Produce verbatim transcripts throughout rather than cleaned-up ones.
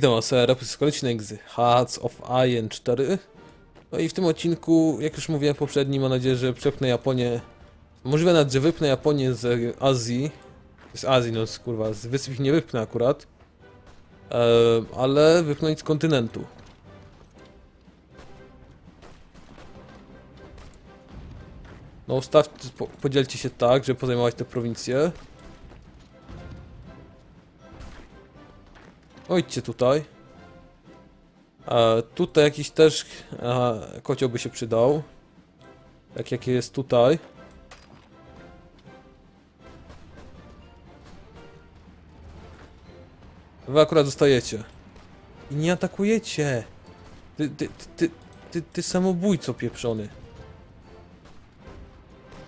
Witam Was, to jest kolejny odcinek z Hearts of Iron cztery. No i w tym odcinku, jak już mówiłem poprzednim, mam nadzieję, że przepnę Japonię. Możliwe nawet, że wypnę Japonię z Azji. Z Azji, no kurwa, z wysp ich nie wypnę akurat. Eee, ale wypnąć z kontynentu. No ustawcie, podzielcie się tak, żeby pozajmować te prowincje. Ojdźcie tutaj. E, tutaj jakiś też e, kocioł by się przydał. Tak jak jest tutaj. Wy akurat zostajecie. I nie atakujecie. Ty, ty, ty, ty, ty, ty samobójco pieprzony.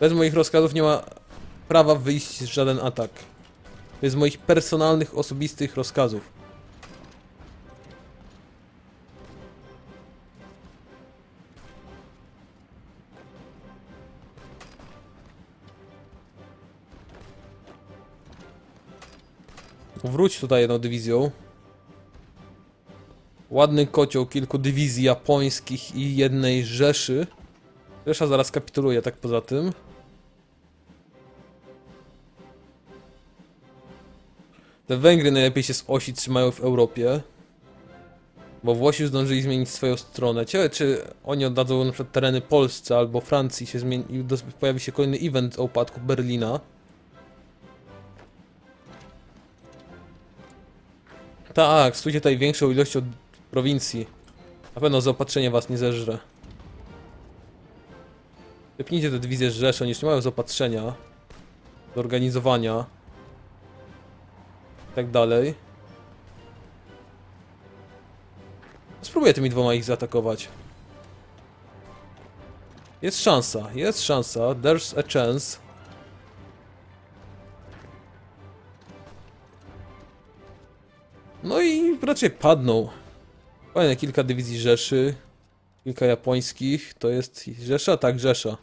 Bez moich rozkazów nie ma prawa wyjść żaden atak. Bez moich personalnych, osobistych rozkazów. Wróć tutaj jedną dywizją. Ładny kocioł kilku dywizji japońskich i jednej rzeszy. Rzesza zaraz kapituluje, tak poza tym. Te Węgry najlepiej się z osi trzymają w Europie. Bo Włosi zdążyli zmienić swoją stronę. Ciekawe, czy oni oddadzą na przykład tereny Polsce albo Francji się zmieni i pojawi się kolejny event o upadku Berlina. Tak, stójcie tutaj większą ilością prowincji. Na pewno zaopatrzenie was nie zeżre. Wypnijcie te dywizje z Rzeszy, oni już nie mają zaopatrzenia. Do organizowania. I tak dalej. Spróbuję tymi dwoma ich zaatakować. Jest szansa, jest szansa. There's a chance. No i raczej padną. Kolejne kilka dywizji Rzeszy. Kilka japońskich. To jest Rzesza? Tak, Rzesza.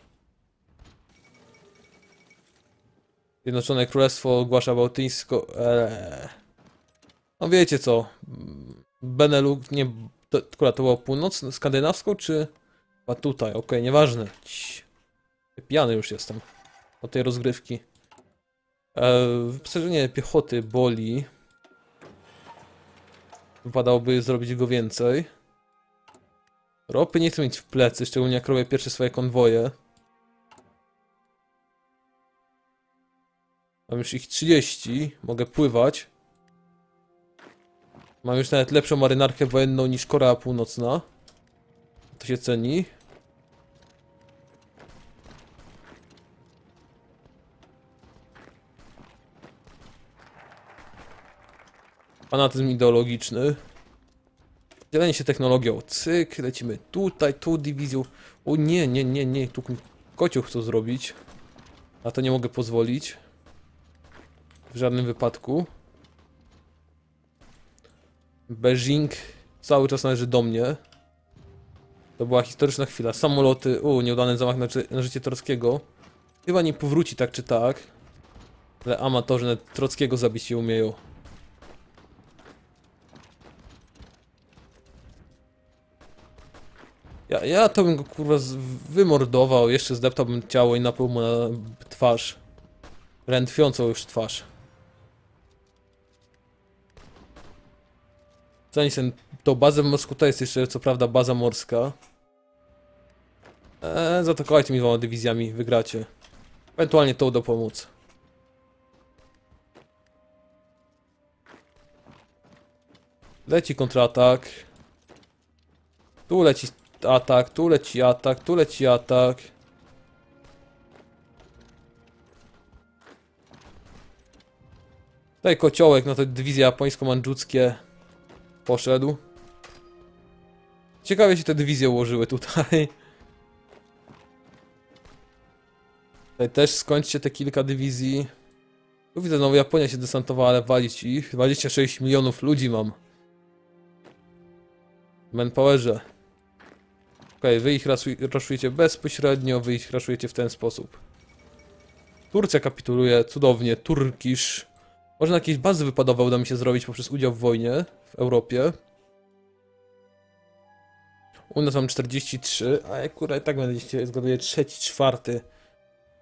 Zjednoczone Królestwo ogłasza bałtyńsko... Eee. No wiecie co. Benelux... Nie... To, akurat to było północne, skandynawską czy... A tutaj, okej, okay, nieważne. Cii. Pijany już jestem. Od tej rozgrywki. Eee, wyposażenie piechoty boli. Wypadałoby zrobić go więcej. Ropy nie chcę mieć w plecy, szczególnie jak robię pierwsze swoje konwoje. Mam już ich trzydzieści, mogę pływać. Mam już nawet lepszą marynarkę wojenną niż Korea Północna. To się ceni. Fanatyzm ideologiczny. Dzielenie się technologią. Cyk, lecimy tutaj, tu dywizją. O nie, nie, nie, nie, tu kocioł chcą zrobić. A to nie mogę pozwolić. W żadnym wypadku. Beijing cały czas należy do mnie. To była historyczna chwila. Samoloty, u, nieudany zamach na, na życie Trockiego. Chyba nie powróci tak czy tak. Ale amatorzy nawet Trockiego zabić się umieją. Ja, ja to bym go kurwa wymordował, jeszcze zdeptałbym ciało i napył mu na twarz. Rętwiącą już twarz. Zanim tą bazę morską, to jest jeszcze co prawda baza morska. Eee, zaatakowajcie mi dwoma dywizjami, wygracie. Ewentualnie tą dopomóc. Leci kontratak. Tu leci... atak, tu leci atak, tu leci atak. Tutaj kociołek na tę dywizję japońsko-mandżuckie poszedł. Ciekawie się te dywizje ułożyły tutaj. Tutaj też skończcie te kilka dywizji. Tu widzę, znowu Japonia się desantowała, ale walić ich. dwadzieścia sześć milionów ludzi mam. Manpowerze. Okej, okay, wy ich raszujecie bezpośrednio, wy ich raszujecie w ten sposób. Turcja kapituluje, cudownie, Turkisz. Może na jakieś bazy wypadowe uda mi się zrobić poprzez udział w wojnie. w Europie. U nas mam czterdzieści trzy, a akurat tak będę się zgaduję trzeci, czwarty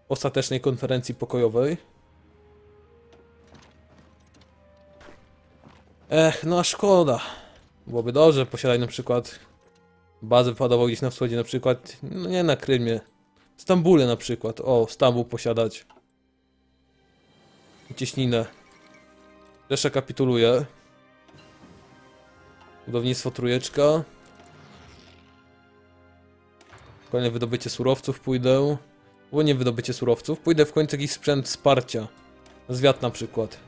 ostatecznej konferencji pokojowej. Ech, no a szkoda. Byłoby dobrze posiadać na przykład bazę wypadową gdzieś na wschodzie, na przykład, no nie na Krymie. W Stambule na przykład. O, Stambuł posiadać. Cieśninę. Rzesza kapituluje. Budownictwo trójeczka. Kolejne wydobycie surowców pójdę. Bo nie wydobycie surowców. Pójdę w końcu jakiś sprzęt wsparcia. Zwiat na przykład.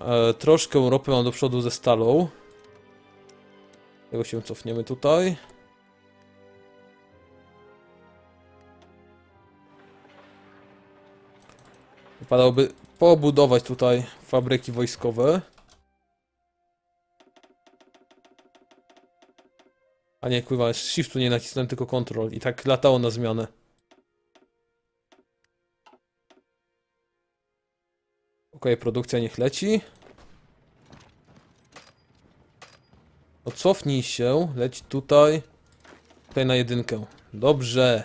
E, troszkę ropy mam do przodu ze stalą. Tego się cofniemy tutaj. Wypadałoby pobudować tutaj fabryki wojskowe. A nie, kurwa, shiftu nie nacisnąłem, tylko control. I tak latało na zmianę. Okej, okay, produkcja niech leci. No cofnij się, leć tutaj. Tutaj na jedynkę. Dobrze.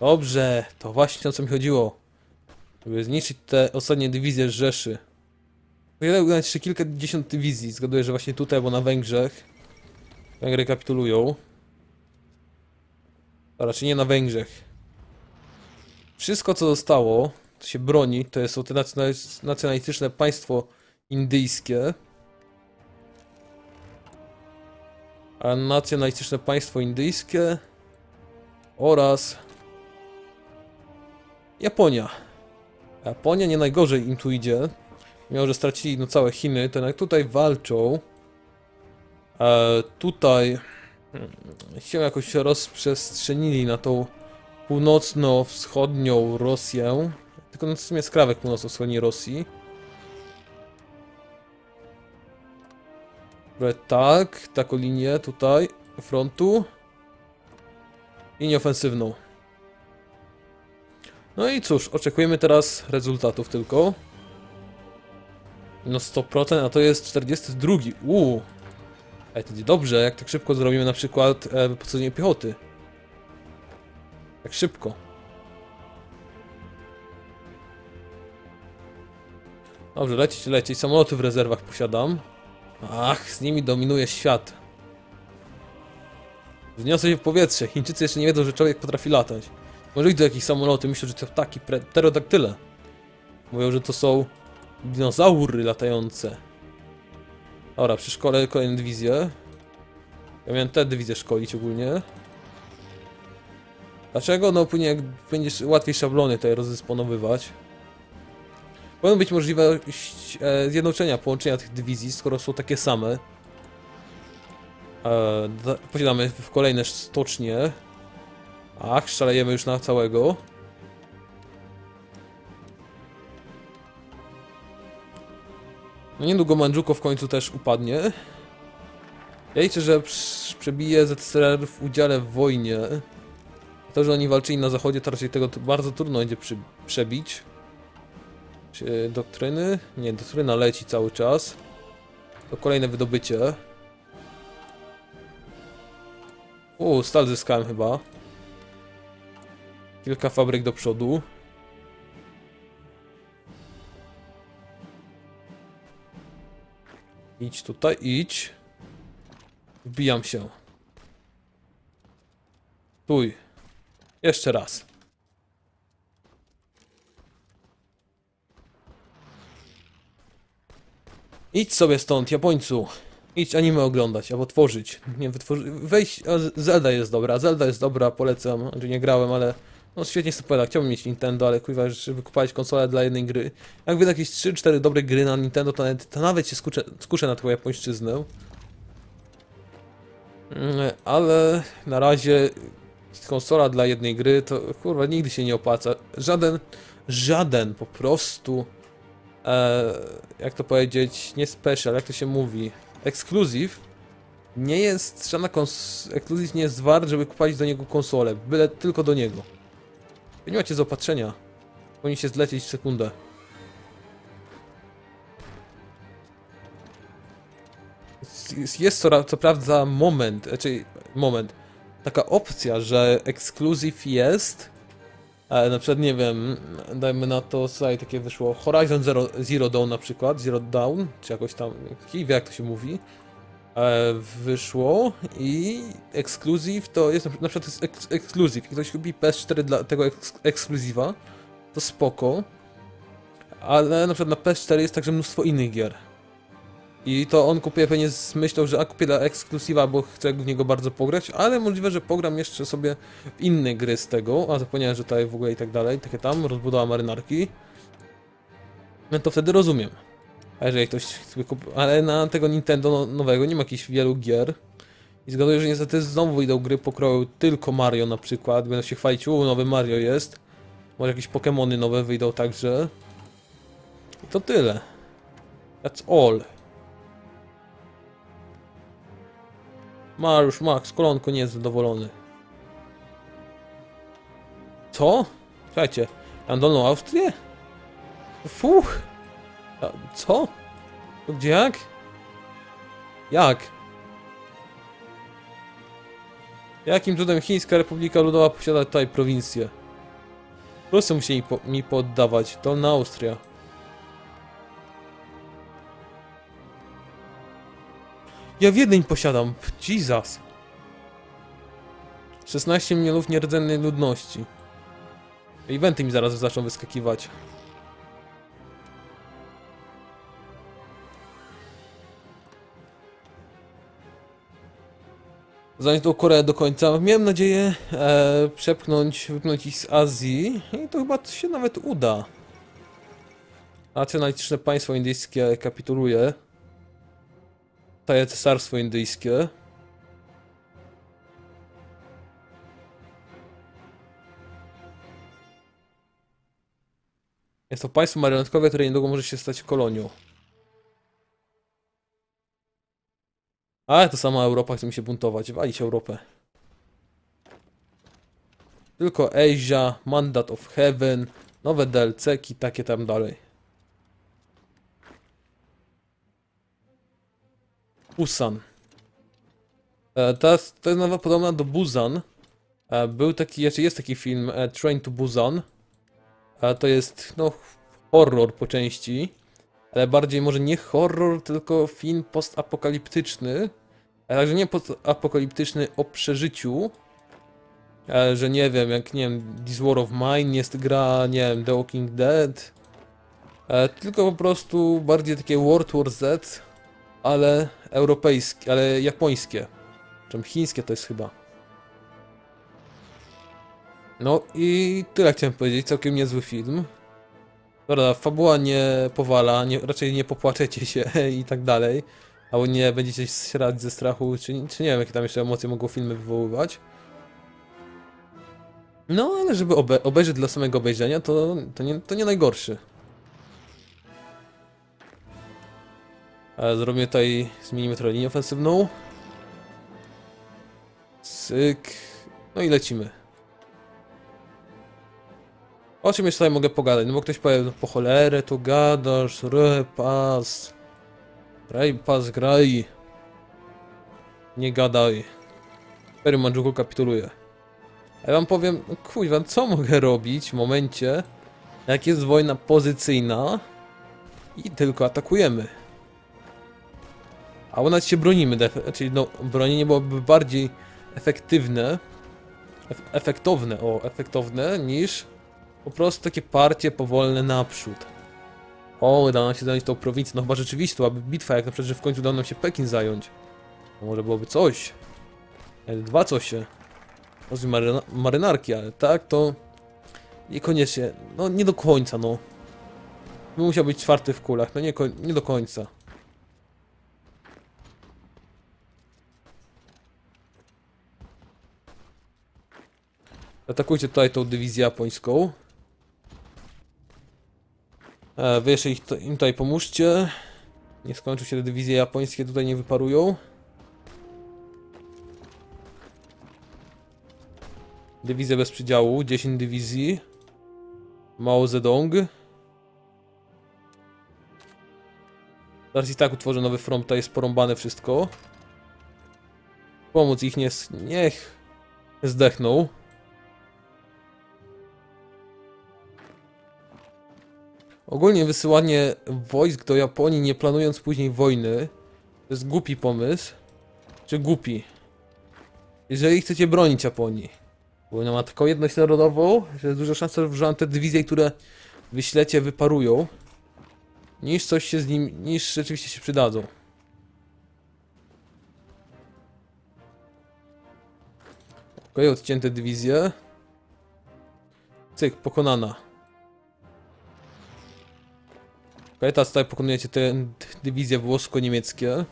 Dobrze, to właśnie o co mi chodziło. Żeby zniszczyć te ostatnie dywizje Rzeszy. Pojadę ugrać jeszcze kilkadziesiąt dywizji. Zgaduję, że właśnie tutaj, bo na Węgrzech. Węgry kapitulują. A raczej nie na Węgrzech. Wszystko co zostało, co się broni, to jest te nacjonalistyczne państwo indyjskie. A nacjonalistyczne państwo indyjskie oraz Japonia. Japonia nie najgorzej im tu idzie. Mimo że stracili no całe Chiny, to jednak tutaj walczą. E, tutaj się jakoś rozprzestrzenili na tą północno-wschodnią Rosję. Tylko no w sumie skrawek północno-wschodniej Rosji. Tak, taką linię tutaj frontu. Linię ofensywną. No i cóż, oczekujemy teraz rezultatów tylko. No sto procent, a to jest czterdziesty drugi. Uuu. Ale to będzie dobrze, jak tak szybko zrobimy na przykład e, wyposażenie piechoty. Tak szybko. Dobrze, lecieć, lecieć. Samoloty w rezerwach posiadam. Ach, z nimi dominuje świat. Wzniosę się w powietrze. Chińczycy jeszcze nie wiedzą, że człowiek potrafi latać. Może idą jakieś samoloty, myślę, że to ptaki, pterodaktyle. Mówią, że to są dinozaury latające. Dobra, przeszkolę kolejne dywizje. Ja miałem te dywizje szkolić ogólnie. Dlaczego? No później jak będziesz łatwiej szablony tutaj rozdysponowywać. Powinna być możliwość e, zjednoczenia, połączenia tych dywizji, skoro są takie same. E, posiadamy w kolejne stocznie. Ach, szalejemy już na całego. No niedługo Mandżuko w końcu też upadnie. Ja liczę, że przebije Z S R R w udziale w wojnie. To, że oni walczyli na zachodzie, to raczej tego bardzo trudno będzie przebić. Czy doktryny? Nie, doktryna leci cały czas. To kolejne wydobycie. Uuu, stal zyskałem chyba. Kilka fabryk do przodu. Idź tutaj, idź. Wbijam się. Tuj. Jeszcze raz. Idź sobie stąd, Japońcu. Idź anime oglądać, albo tworzyć. Nie, wytworzyć. Wejść. Zelda jest dobra, Zelda jest dobra, polecam. Nie grałem, ale... No świetnie super, chciałbym mieć Nintendo, ale kurwa, żeby kupować konsolę dla jednej gry. Jak wyda jakieś trzy cztery dobre gry na Nintendo, to nawet, to nawet się skuszę, skuszę na tą japońszczyznę. Ale na razie konsola dla jednej gry to kurwa nigdy się nie opłaca. Żaden, żaden po prostu, e, jak to powiedzieć, nie special, jak to się mówi, ekskluzyw. Nie jest, żadna ekskluzyw nie jest wart, żeby kupować do niego konsolę, byle tylko do niego. Nie macie zaopatrzenia. Powinni się zlecieć w sekundę. Jest to co prawda moment, czyli moment, taka opcja, że ekskluzyw jest, ale na przykład nie wiem, dajmy na to, tutaj takie wyszło, Horizon Zero, Zero Dawn na przykład, Zero Dawn, czy jakoś tam, wie jak to się mówi, wyszło i ekskluzyw to jest, na przykład jest eks ekskluzyw i ktoś kupi P S cztery dla tego eks ekskluzywa, to spoko, ale na przykład na P S cztery jest także mnóstwo innych gier. I to on kupuje pewnie z myślą, że a kupię dla ekskluzywa, bo chcę w niego bardzo pograć, ale możliwe, że pogram jeszcze sobie w inne gry z tego, a zapomniałem, że tutaj w ogóle i tak dalej, takie tam, rozbudowa marynarki. No to wtedy rozumiem. A jeżeli ktoś sobie kupi... Ale na tego Nintendo nowego nie ma jakichś wielu gier. I zgaduję, że niestety znowu idą gry pokroju tylko Mario na przykład, będą się chwalić, u, nowy Mario jest. Może jakieś Pokemony nowe wyjdą także. I to tyle. That's all. Mariusz, Max, kolonko nie jest zadowolony. Co? Słuchajcie, tam dolną Austrię? Fuch! A, co? To gdzie jak? Jak? Jakim cudem Chińska Republika Ludowa posiada tutaj prowincję? Rusy musieli po mi poddawać. Dolna Austria. Ja Wiedeń posiadam, Jesus. szesnaście milionów nierdzennej ludności. Eventy mi zaraz zaczną wyskakiwać. Zanim tą Koreę do końca, miałem nadzieję e, przepchnąć, wypchnąć ich z Azji i to chyba się nawet uda. Nacjonalistyczne państwo indyjskie kapituluje. Staje cesarstwo indyjskie. Jest to państwo marionetkowe, które niedługo może się stać kolonią. Ale to sama Europa chce mi się buntować. Walić Europę. Tylko Azja, Mandate of Heaven, nowe D L C-ki, takie tam dalej. Busan. E, ta, ta jest nazwa podobna do Busan. E, był taki, jeszcze jest taki film e, Train to Busan. E, to jest, no, horror po części. Ale bardziej może nie horror, tylko film postapokaliptyczny. E, także nie postapokaliptyczny o przeżyciu. E, że nie wiem, jak nie wiem, This War of Mine jest gra, nie wiem, The Walking Dead. E, tylko po prostu bardziej takie World War Z. Ale europejskie, ale japońskie. Czym chińskie to jest chyba. No i tyle chciałem powiedzieć, całkiem niezły film. Dobra, fabuła nie powala, nie, raczej nie popłaczecie się i tak dalej. Albo nie będziecie srać ze strachu, czy, czy nie wiem jakie tam jeszcze emocje mogą filmy wywoływać. No ale żeby obe obejrzeć dla samego obejrzenia to, to, nie, to nie najgorszy. Zrobimy tutaj, zmienimy trochę linię ofensywną. Cyk. No i lecimy. O czym jeszcze tutaj mogę pogadać? No bo ktoś powie, no po cholerę tu gadasz, repas. Repas, graj. Nie gadaj. Imperium Mandżuku kapituluje. A ja wam powiem, no kuźwa, co mogę robić w momencie, jak jest wojna pozycyjna i tylko atakujemy. A nawet się bronimy, czyli no, bronienie byłoby bardziej efektywne, ef efektowne, o, efektowne, niż po prostu takie parcie powolne naprzód. O, uda nam się zająć tą prowincję, no chyba rzeczywiście, byłaby bitwa, jak na przykład, że w końcu uda nam się Pekin zająć. No, może byłoby coś, dwa coś, może maryna marynarki, ale tak to niekoniecznie, no nie do końca, no. By musiał być czwarty w kulach, no nie, nie do końca. Atakujcie tutaj tą dywizję japońską. E, wy jeszcze ich to, im tutaj pomóżcie. Nie skończą się te dywizje japońskie, tutaj nie wyparują. Dywizja bez przydziału, dziesięć dywizji. Mao Zedong. Teraz i tak utworzę nowy front, to jest porąbane wszystko. Pomóc ich nie... niech... zdechnął. Ogólnie wysyłanie wojsk do Japonii, nie planując później wojny, to jest głupi pomysł. Czy głupi? Jeżeli chcecie bronić Japonii, bo ona ma tylko jedność narodową, że jest duża szansa, że te dywizje, które wyślecie, wyparują, niż coś się z nim, niż rzeczywiście się przydadzą. Ok, odcięte dywizje. Cyk, pokonana. Ok, teraz tutaj pokonujecie te dywizje włosko-niemieckie.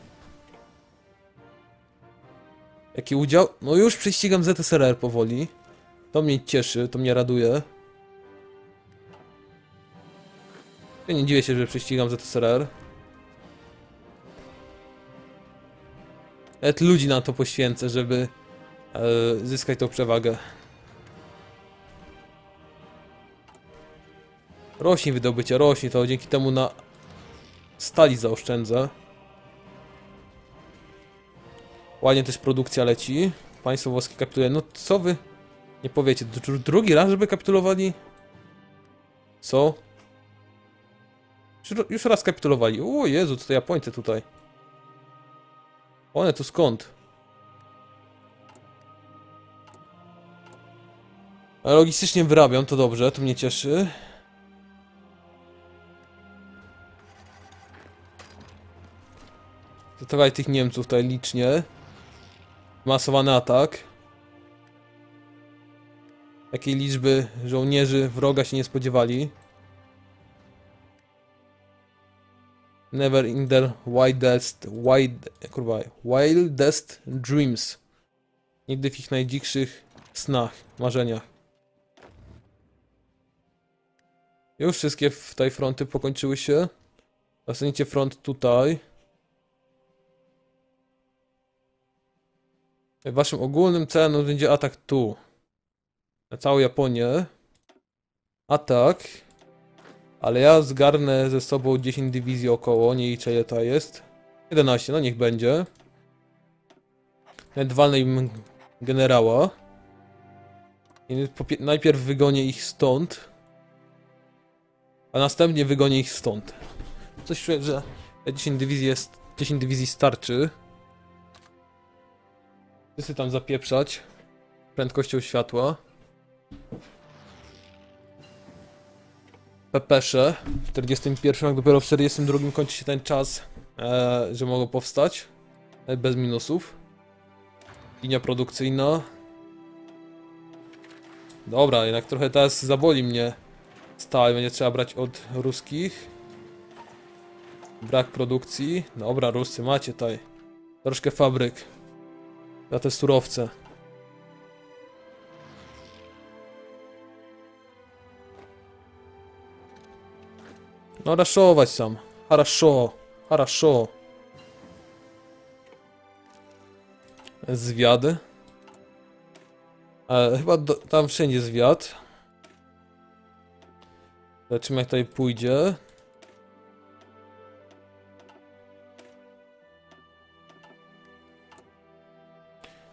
Jaki udział? No już prześcigam Z S R R powoli. To mnie cieszy, to mnie raduje. Ja nie dziwię się, że prześcigam Z S R R. Nawet ludzi na to poświęcę, żeby e, zyskać tą przewagę. Rośnie wydobycie, rośnie to dzięki temu na stali zaoszczędzę. Ładnie też produkcja leci. Państwo włoskie kapituluje. No co wy? Nie powiecie. Drugi raz, żeby kapitulowali? Co? Już raz kapitulowali. O Jezu, co to Japońcy tutaj. One tu skąd? Ale logistycznie wyrabiam, to dobrze, to mnie cieszy. Zatawaj tych Niemców tutaj licznie. Masowany atak. Takiej liczby żołnierzy wroga się nie spodziewali. Never in their wildest, wild, kurwa, wildest dreams. Nigdy w ich najdzikszych snach, marzeniach. Już wszystkie w tej fronty pokończyły się. Zostaniecie front tutaj. Waszym ogólnym celem będzie atak tu. Na całą Japonię. Atak. Ale ja zgarnę ze sobą dziesięć dywizji około, nie liczę ile ta jest. jedenaście, no niech będzie. Nawet walnę im generała. I najpierw wygonię ich stąd. A następnie wygonię ich stąd. Coś czuję, że dziesięć dywizji jest, dziesięć dywizji starczy. Wszyscy tam zapieprzać prędkością światła. Pepesze w czterdziestym pierwszym, jak dopiero w czterdziestym drugim kończy się ten czas, e, że mogą powstać e, bez minusów. Linia produkcyjna. Dobra, jednak trochę teraz zaboli mnie stale, będzie trzeba brać od ruskich. Brak produkcji. Dobra, Ruscy macie tutaj troszkę fabryk na te surowce. No raszować tam. Haraszo. Haraszo. Zwiad. E, chyba do, tam wszędzie zwiad. Zobaczymy jak tutaj pójdzie.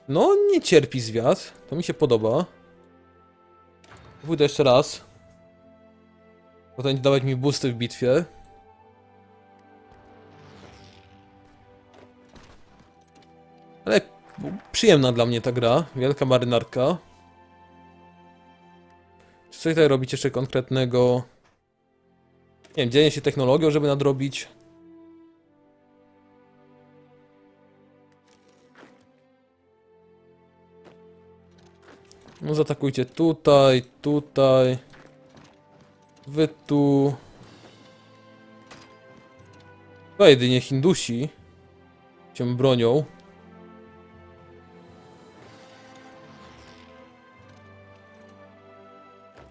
No nie cierpi zwiad. To mi się podoba. Pójdę jeszcze raz. Bo to będzie dawać mi boosty w bitwie. Ale przyjemna dla mnie ta gra. Wielka marynarka. Czy coś tutaj robić jeszcze konkretnego? Nie wiem, dzielę się technologią, żeby nadrobić. No zaatakujcie tutaj, tutaj. Wy tu... Chyba jedynie Hindusi się bronią.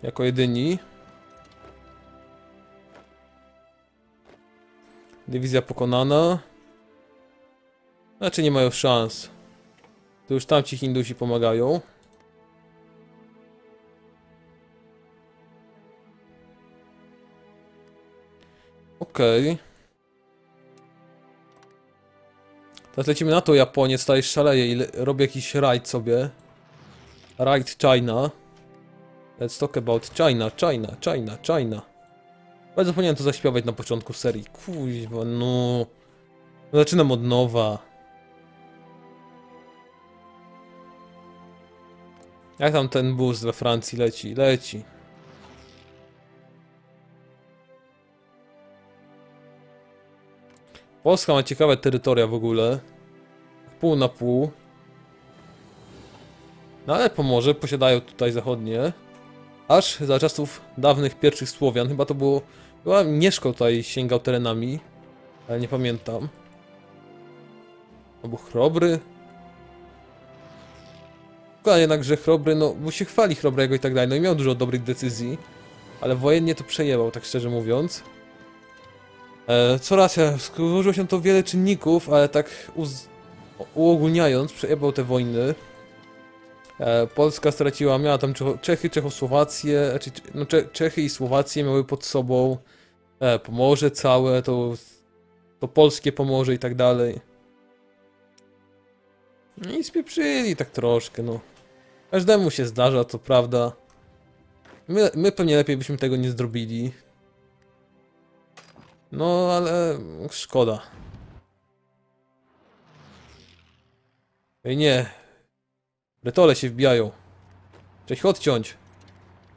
Jako jedyni. Dywizja pokonana. Znaczy nie mają szans. To już tamci Hindusi pomagają. Okej. Teraz lecimy na tą Japonię, tutaj szaleję i robię jakiś rajd sobie. Rajd China. Let's talk about China, China, China, China. Bardzo zapomniałem to zaśpiewać na początku serii. Kuźwa, no. Zaczynam od nowa. Jak tam ten bus we Francji leci? Leci. Polska ma ciekawe terytoria w ogóle. Pół na pół. No ale Pomorze posiadają tutaj zachodnie. Aż za czasów dawnych pierwszych Słowian. Chyba to było... Chyba Mieszko tutaj sięgał terenami. Ale nie pamiętam. Albo Chrobry. Tylko jednakże Chrobry, no... Bo się chwali Chrobrego i tak dalej. No i miał dużo dobrych decyzji. Ale wojennie to przejebał, tak szczerze mówiąc. E, co racja, złożyło się to wiele czynników, ale tak uz... uogólniając, przejebał te wojny. Polska straciła, miała tam Czechy, Czechosłowację, czy, no Czechy i Słowację miały pod sobą Pomorze całe, to, to polskie Pomorze i tak dalej. I spieprzyli tak troszkę, no. Każdemu się zdarza, to prawda. My, my pewnie lepiej byśmy tego nie zrobili. No, ale szkoda. I nie. Brytole się wbijają. Cześć, odciąć.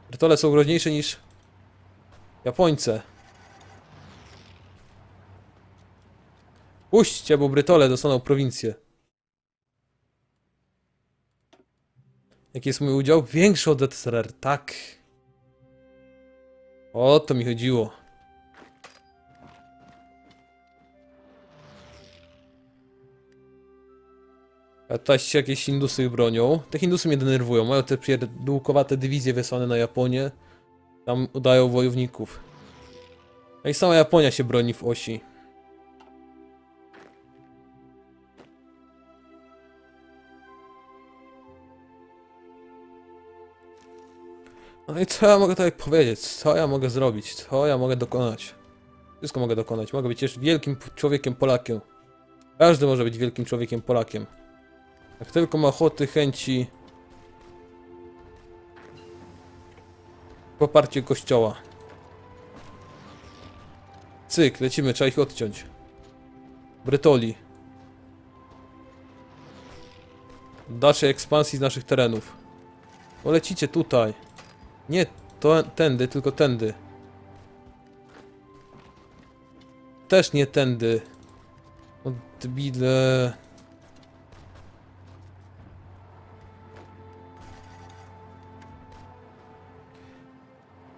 Brytole są groźniejsze niż Japońce. Puśćcie, bo Brytole dostaną prowincję. Jaki jest mój udział? Większy od Z S R R, tak. O to mi chodziło. A tutaj się jakieś Hindusy bronią. Te Hindusy mnie denerwują. Mają te pierdółkowate dywizje wysłane na Japonię. Tam udają wojowników. A i sama Japonia się broni w osi. No i co ja mogę tutaj powiedzieć? Co ja mogę zrobić? Co ja mogę dokonać? Wszystko mogę dokonać. Mogę być też wielkim człowiekiem Polakiem. Każdy może być wielkim człowiekiem Polakiem. Jak tylko ma ochoty, chęci poparcie kościoła. Cyk, lecimy, trzeba ich odciąć. Brytoli. Dalszej ekspansji z naszych terenów. O, lecicie tutaj. Nie to, tędy, tylko tędy. Też nie tędy. Odbile.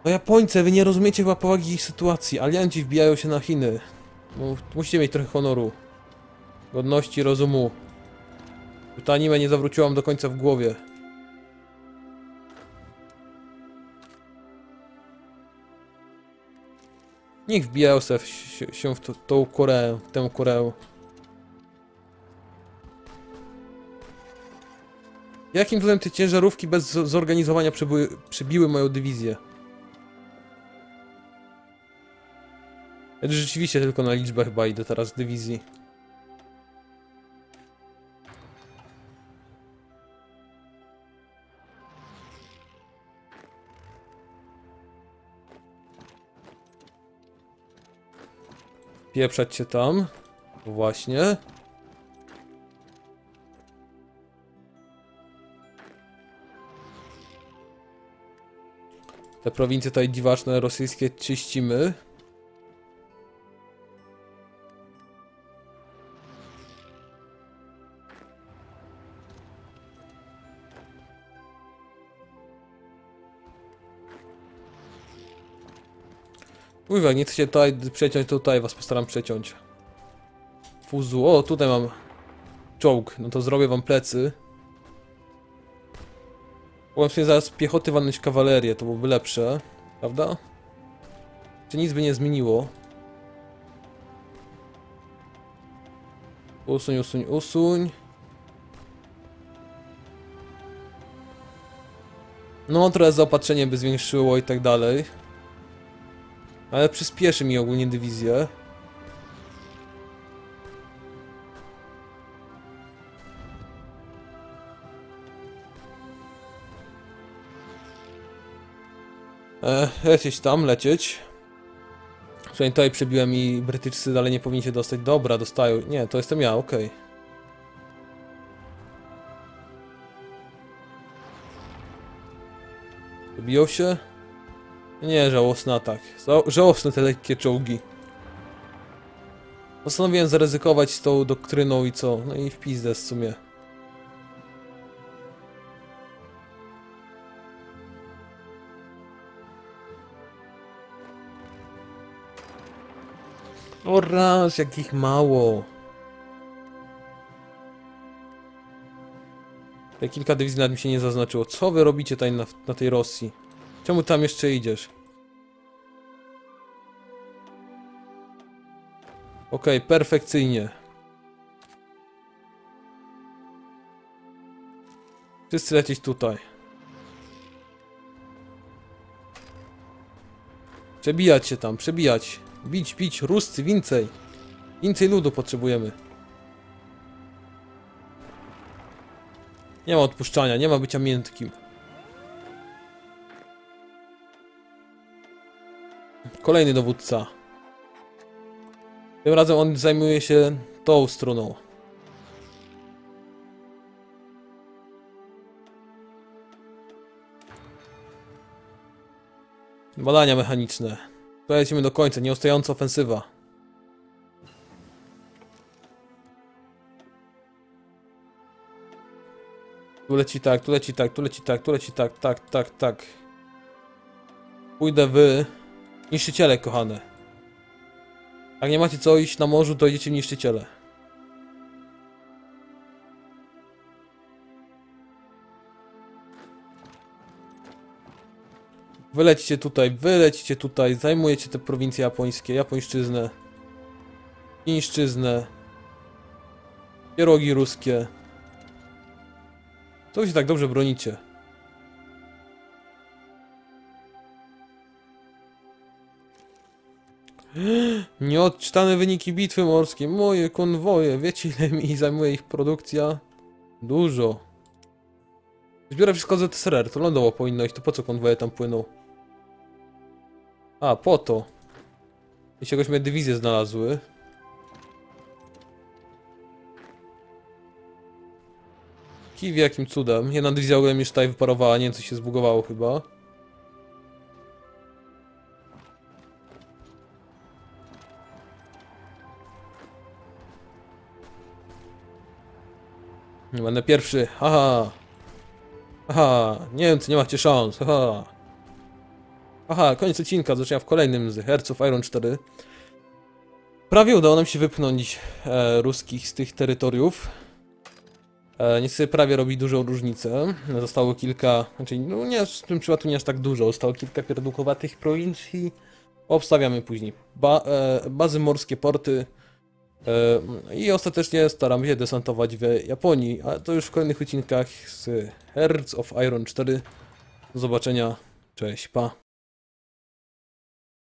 No Japońcy, wy nie rozumiecie chyba powagi ich sytuacji. Alianci wbijają się na Chiny. No, musicie mieć trochę honoru. Godności, rozumu. Ta anime nie zawróciłam do końca w głowie. Niech wbijają se w, się w to, tą Koreę, w tę Koreę. Jakim cudem te ciężarówki bez zorganizowania przybyły, przybiły moją dywizję? Rzeczywiście tylko na liczbę chyba idę teraz dywizji. Pieprzać się tam. Właśnie. Te prowincje tutaj dziwaczne rosyjskie czyścimy. Kurwa, nie chcę się tutaj przeciąć, tutaj was postaram przeciąć. Fuzu, o tutaj mam czołg, no to zrobię wam plecy. Mogłem sobie zaraz piechoty walnąć kawalerię, to byłoby lepsze, prawda? Czy nic by nie zmieniło? Usuń, usuń, usuń. No teraz zaopatrzenie by zwiększyło i tak dalej. Ale przyspieszy mi ogólnie dywizję. E, lecieć tam, lecieć. Przynajmniej tutaj przebiłem i Brytyjczycy dalej nie powinni się dostać. Dobra, dostają. Nie, to jestem ja, okej. Okay. Biją się? Nie, żałosny atak. Żałosne te lekkie czołgi. Postanowiłem zaryzykować z tą doktryną i co? No i w pizdę w sumie. O raz, jakich mało. Te kilka dywizji nad mi się nie zaznaczyło. Co wy robicie tutaj na, na tej Rosji? Czemu tam jeszcze idziesz? Okej, okay, perfekcyjnie. Wszyscy lecieć tutaj. Przebijać się tam, przebijać. Bić, bić, Ruscy, więcej. Więcej ludu potrzebujemy. Nie ma odpuszczania, nie ma bycia miętkim. Kolejny dowódca. Tym razem on zajmuje się tą stroną. Badania mechaniczne. Tutaj lecimy do końca, nieustająca ofensywa. Tu leci tak, tu leci tak, tu leci tak, tu leci tak, tak, tak, tak. Pójdę wy. Niszczyciele, kochane. Jak nie macie co iść na morzu, to idziecie w niszczyciele. Wylecicie tutaj, wylecicie tutaj, zajmujecie te prowincje japońskie, japońszczyznę, chińszczyznę, pierogi ruskie. To się tak dobrze bronicie. Nieodczytane wyniki bitwy morskiej. Moje konwoje. Wiecie, ile mi zajmuje ich produkcja? Dużo. Zbiorę wszystko z Z S R R. To lądowo powinno iść. To po co konwoje tam płyną? A, po to. I się jakoś mnie dywizje znalazły. Kiwi, jakim cudem. Jedna dywizja ogólnie już tutaj wyparowała, nie wiem, coś się zbugowało chyba. Nie będę pierwszy, haha. Haha, Niemcy, nie macie szans, haha. Aha, koniec odcinka, zaczynam w kolejnym z Hearts of Iron cztery. Prawie udało nam się wypchnąć e, ruskich z tych terytoriów. Niestety prawie robi dużą różnicę. Zostało kilka, znaczy no nie, w tym przypadku nie aż tak dużo. Zostało kilka pierdółkowatych prowincji. Obstawiamy później ba, e, bazy morskie, porty. E, I ostatecznie staramy się desantować w Japonii. A to już w kolejnych odcinkach z Hearts of Iron cztery. Do zobaczenia. Cześć, pa.